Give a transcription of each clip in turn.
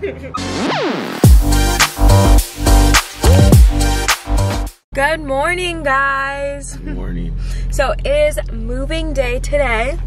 Good morning, guys. Good morning. So it is moving day today.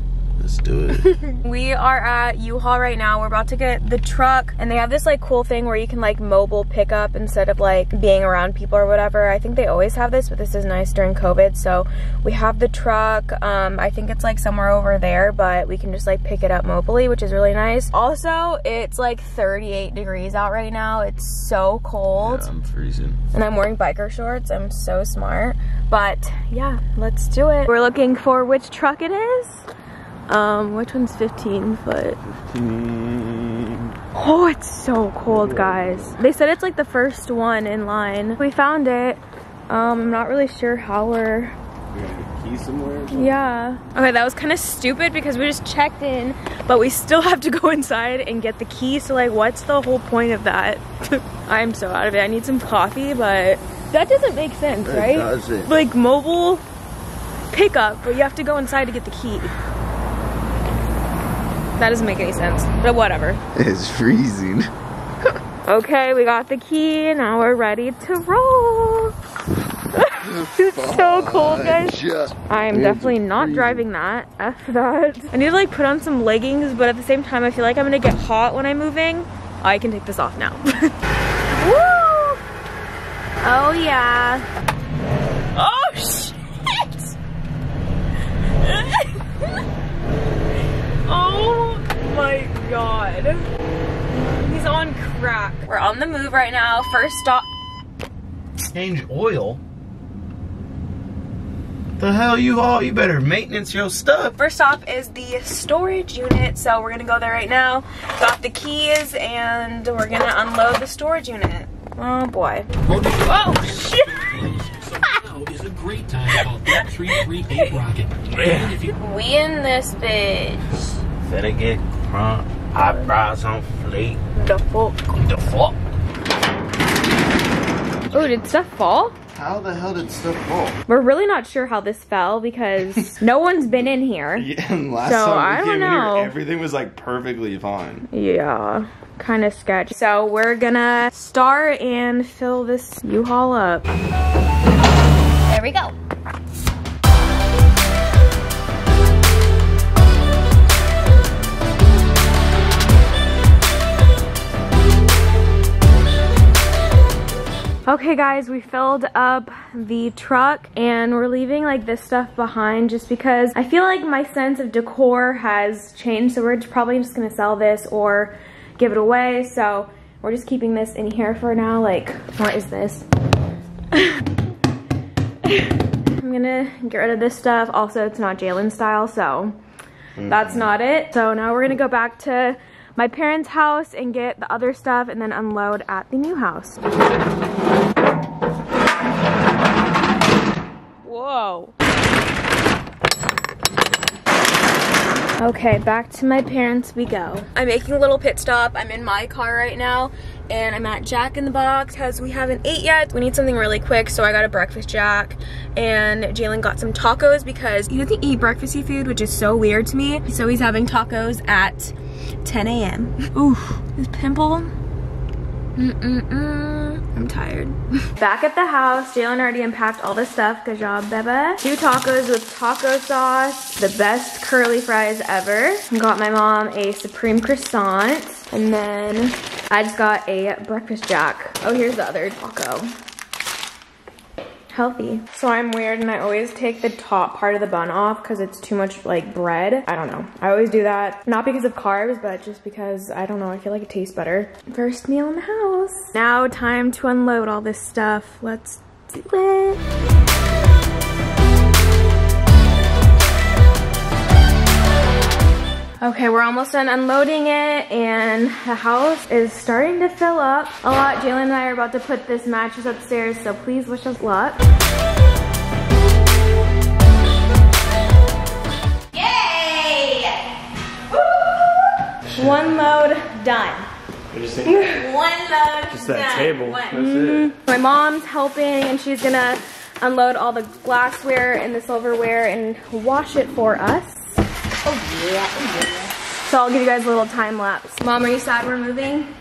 Let's do it. We are at U-Haul right now. We're about to get the truck, and they have this like cool thing where you can like mobile pick up instead of like being around people or whatever. I think they always have this, but this is nice during COVID. So we have the truck. I think it's like somewhere over there, but we can just like pick it up mobily, which is really nice. Also, it's like 38 degrees out right now. It's so cold. Yeah, I'm freezing. And I'm wearing biker shorts. I'm so smart. But yeah, let's do it. We're looking for which truck it is. Which one's 15 foot? 15. Oh, it's so cold, guys. They said it's like the first one in line. We found it. I'm not really sure how we're... We have the key somewhere? Yeah. Okay, that was kind of stupid because we just checked in, but we still have to go inside and get the key. So like, what's the whole point of that? I'm so out of it. I need some coffee, but that doesn't make sense, right? It doesn't. Like mobile pickup, but you have to go inside to get the key. That doesn't make any sense, but whatever. It's freezing. Okay, we got the key. Now we're ready to roll. It's so cold, guys. I am definitely not driving that. F that. I need to like put on some leggings, but at the same time, I feel like I'm gonna get hot when I'm moving. I can take this off now. Woo! Oh yeah. Oh shit! Oh my god. He's on crack. We're on the move right now. First stop. Change oil? The hell, U-Haul? You better maintenance your stuff. First stop is the storage unit, so we're gonna go there right now. Got the keys, and we're gonna unload the storage unit. Oh boy. Oh shit! Is a great time called that 338 rocket. We in this bitch. Better get crunk. Eyebrows on fleek. The fuck. The fuck. Oh, did stuff fall? How the hell did stuff fall? We're really not sure how this fell because no one's been in here. Yeah, and last time we came in here, everything was like perfectly fine. Yeah, kind of sketchy. So we're gonna start and fill this U-Haul up. There we go. Okay guys, we filled up the truck and we're leaving like this stuff behind just because I feel like my sense of decor has changed, so we're probably just gonna sell this or give it away. So we're just keeping this in here for now. Like, what is this? I'm gonna get rid of this stuff. Also, it's not Jalen style, so that's not it. So now we're gonna go back to my parents' house and get the other stuff and then unload at the new house. Whoa. Okay, back to my parents we go. I'm making a little pit stop. I'm in my car right now. And I'm at Jack in the Box because we haven't ate yet. We need something really quick, so I got a breakfast Jack, and Jalen got some tacos because he doesn't eat breakfasty food, which is so weird to me. So he's having tacos at 10 a.m. Oof, this pimple. I'm tired. Back at the house, Jalen already unpacked all this stuff. Good job, Beba. 2 tacos with taco sauce, the best curly fries ever. Got my mom a supreme croissant, and then I just got a breakfast Jack. Oh, here's the other taco. Healthy. So I'm weird and I always take the top part of the bun off because it's too much like bread. I don't know. I always do that. Not because of carbs, but just because, I don't know, I feel like it tastes better. First meal in the house. Now time to unload all this stuff. Let's do it. Okay, we're almost done unloading it, and the house is starting to fill up a lot. Jalen and I are about to put this mattress upstairs, so please wish us luck. Yay! Woo! 1 load done. What do you think? 1 load just done. That table. That's it. My mom's helping, and she's gonna unload all the glassware and the silverware and wash it for us. Oh yeah, oh yeah. So I'll give you guys a little time lapse. Mom, are you sad we're moving?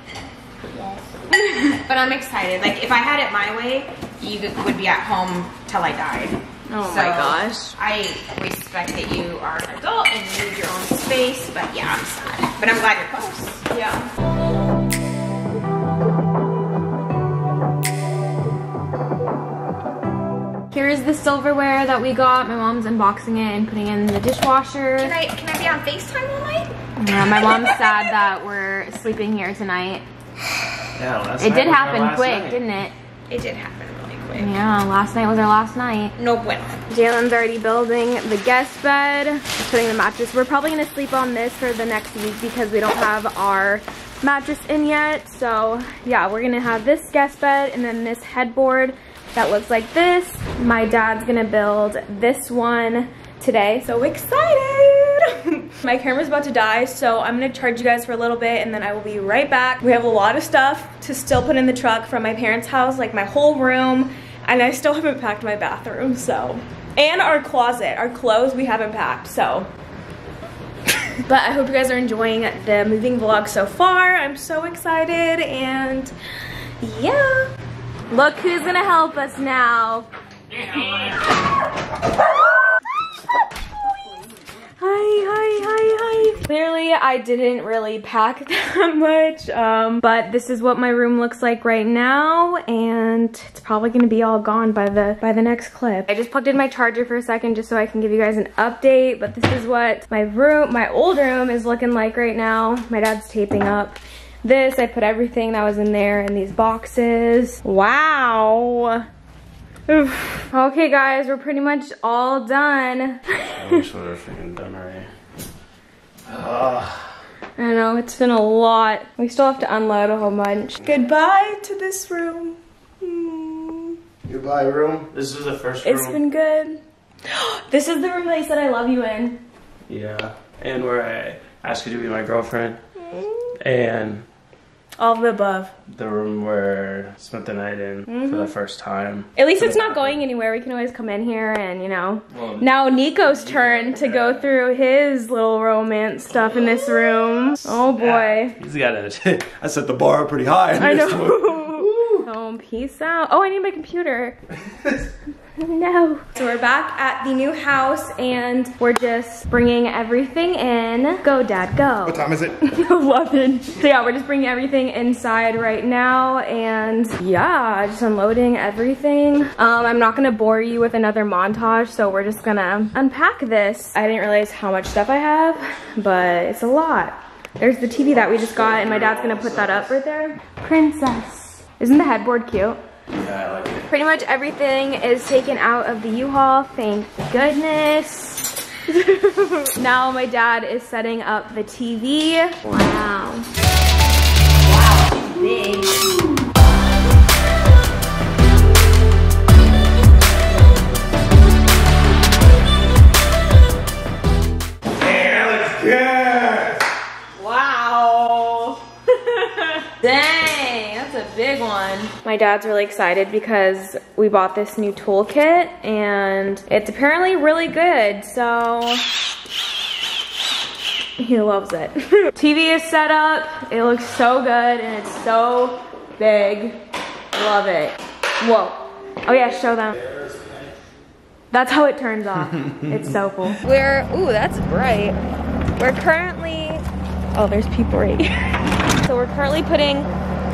But I'm excited. Like, if I had it my way, you would be at home till I died. Oh so my gosh. I respect that you are an adult and you need your own space, but yeah, I'm sad. But I'm glad you're close. Yeah. Here is the silverware that we got. My mom's unboxing it and putting it in the dishwasher. Can I be on FaceTime all night? Yeah, my mom's sad that we're sleeping here tonight. Yeah, last night did happen quick, didn't it? It did happen really quick. Yeah, last night was our last night. No bueno. Jalen's already building the guest bed. He's putting the mattress. We're probably gonna sleep on this for the next week because we don't have our mattress in yet. So yeah, we're gonna have this guest bed and then this headboard that looks like this. My dad's gonna build this one today. So excited! My camera's about to die, so I'm gonna charge you guys for a little bit and then I will be right back. We have a lot of stuff to still put in the truck from my parents' house, like my whole room, and I still haven't packed my bathroom, so. And our closet, our clothes we haven't packed, so. But I hope you guys are enjoying the moving vlog so far. I'm so excited, and yeah. Look who's gonna help us now. Hi. Clearly, I didn't really pack that much, but this is what my room looks like right now, and it's probably gonna be all gone by the next clip. I just plugged in my charger for a second just so I can give you guys an update, but this is what my old room is looking like right now. My dad's taping up. This, I put everything that was in there in these boxes. Wow. Oof. Okay guys, we're pretty much all done. I wish we were freaking done already. I know, it's been a lot. We still have to unload a whole bunch. Goodbye to this room. Mm. Goodbye room. This is the first room. It's been good. This is the room that you said I love you in. Yeah, and where I asked you to be my girlfriend. And all of the above. The room where I spent the night in for the first time. At least it's not going anywhere. We can always come in here and, you know. Well, now Nico's turn to go through his little romance stuff in this room. Oh boy. He's got it. I set the bar pretty high in this one. Oh, peace out. Oh, I need my computer. No. So we're back at the new house and we're just bringing everything in. Go, Dad, go. What time is it? 11. So yeah, we're just bringing everything inside right now and yeah, just unloading everything. I'm not gonna bore you with another montage, so we're just gonna unpack this. I didn't realize how much stuff I have, but it's a lot. There's the TV that we just got and my dad's gonna put that up right there. Princess. Isn't the headboard cute? Yeah, I like it. Pretty much everything is taken out of the U-Haul, thank goodness. Now my dad is setting up the TV. Wow. Wow, it's big. My dad's really excited because we bought this new toolkit and it's apparently really good, so he loves it. TV is set up, it looks so good and it's so big. Love it. Whoa. Oh yeah, show them. That's how it turns off. It's so cool. We're, ooh, that's bright. We're currently, oh, there's people right here. So we're currently putting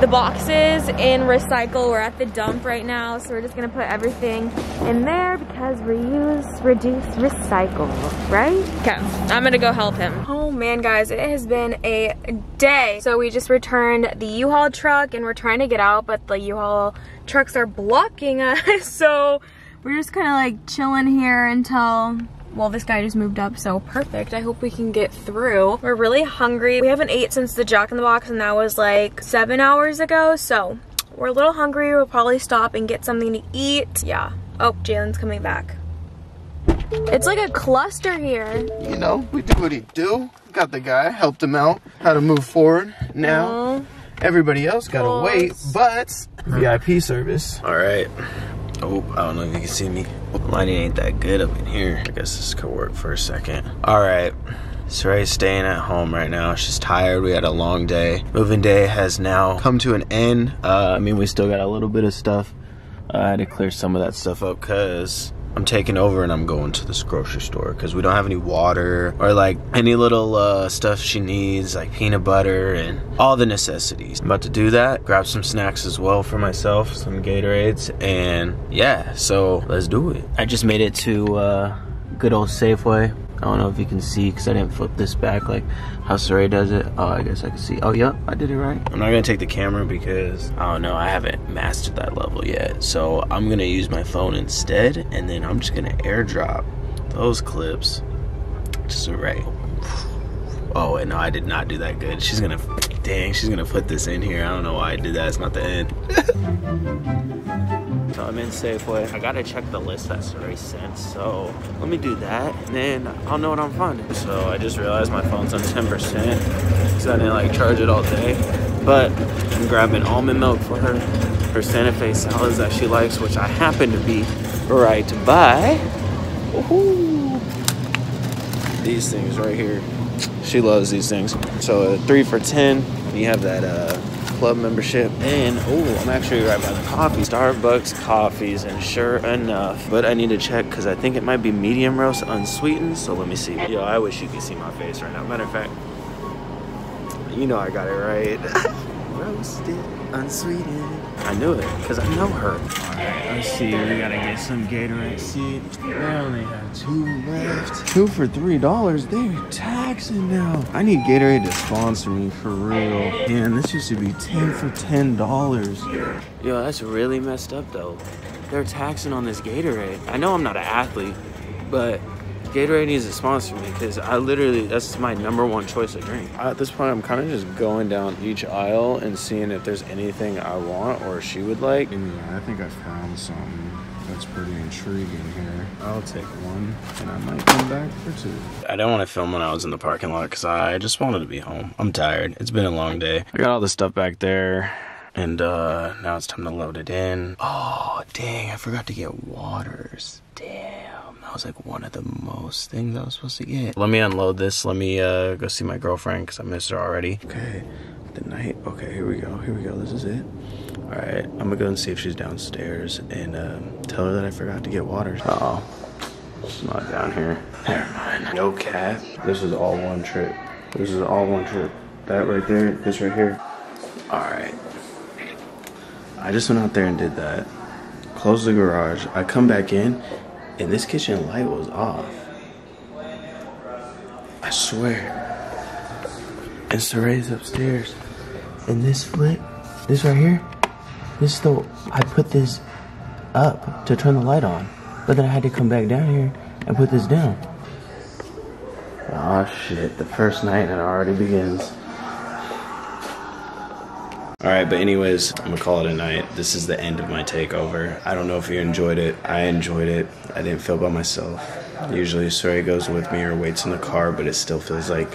the boxes in recycle. We're at the dump right now, so we're just gonna put everything in there because reuse, reduce, recycle, right? Okay, I'm gonna go help him. Oh man guys, it has been a day. So we just returned the U-Haul truck and we're trying to get out, but the U-Haul trucks are blocking us. So we're just kinda like chilling here until, well, this guy just moved up, so perfect. I hope we can get through. We're really hungry. We haven't ate since the Jack in the Box, and that was like 7 hours ago, so we're a little hungry. We'll probably stop and get something to eat. Yeah. Oh, Jalen's coming back. It's like a cluster here. You know, we do what he do. Got the guy, helped him out, how to move forward. Now, everybody else gotta wait, but VIP service. All right. Oh, I don't know if you can see me. Lighting ain't that good up in here. I guess this could work for a second. All right, Saray's staying at home right now. She's tired. We had a long day. Moving day has now come to an end. I mean, we still got a little bit of stuff. I had to clear some of that stuff up because I'm taking over and I'm going to this grocery store because we don't have any water or like any little stuff she needs, like peanut butter and all the necessities. I'm about to do that, grab some snacks as well for myself, some Gatorades, and yeah, so let's do it. I just made it to good old Safeway. I don't know if you can see because I didn't flip this back like how Saray does it. Oh, I guess I can see. Oh, yep, I did it right. I'm not going to take the camera because, I don't know, I haven't mastered that level yet. So I'm going to use my phone instead, and then I'm just going to airdrop those clips to Saray. Oh, and no, I did not do that good. She's going to, dang, she's going to put this in here. I don't know why I did that. It's not the end. So I'm in Safeway. I gotta check the list that Saray sent, so let me do that, and then I'll know what I'm finding. So I just realized my phone's on 10% because I didn't like charge it all day. But I'm grabbing almond milk for her Santa Fe salads that she likes, which I happen to be right by. Woohoo! These things right here. She loves these things. So 3 for $10. You have that club membership, and oh, I'm actually right by the coffee, Starbucks coffees, and sure enough, but I need to check because I think it might be medium roast unsweetened, so let me see. Yo, I wish you could see my face right now. Matter of fact, you know I got it right. Roasted, unsweetened. I knew it because I know her. All right, let's see, we gotta get some Gatorade. See, we only have 2 left. 2 for $3. They're taxing now. I need Gatorade to sponsor me for real. Man, this used to be 10 for $10. Yo, that's really messed up though. They're taxing on this Gatorade. I know I'm not an athlete, but Gatorade needs to sponsor me because I literally, that's my #1 choice of drink. At this point, I'm kind of just going down each aisle and seeing if there's anything I want or she would like. Yeah, I think I found something that's pretty intriguing here. I'll take 1 and I might come back for 2. I didn't want to film when I was in the parking lot because I just wanted to be home. I'm tired. It's been a long day. I got all the stuff back there. And now it's time to load it in. Oh, dang, I forgot to get waters. Damn, that was like one of the most things I was supposed to get. Let me unload this. Let me go see my girlfriend because I missed her already. Okay, the night. Okay, here we go. Here we go. This is it. All right, I'm going to go and see if she's downstairs and tell her that I forgot to get waters. Uh-oh, it's not down here. Never mind. No cat. This is all one trip. This is all one trip. That right there, this right here. All right. I just went out there and did that, closed the garage, I come back in, and this kitchen light was off. I swear. And Saray's upstairs, and this flip, this right here, this though, I put this up to turn the light on, but then I had to come back down here and put this down. Aw, shit, the first night and it already begins. Alright, but anyways, I'm gonna call it a night. This is the end of my takeover. I don't know if you enjoyed it. I enjoyed it. I didn't feel by myself. Usually Saray goes with me or waits in the car, but it still feels like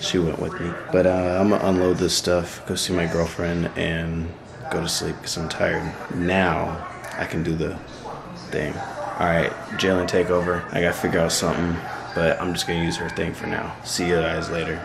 she went with me. But I'm gonna unload this stuff, go see my girlfriend, and go to sleep because I'm tired. Now, I can do the thing. Alright, Jalen takeover. I gotta figure out something, but I'm just gonna use her thing for now. See you guys later.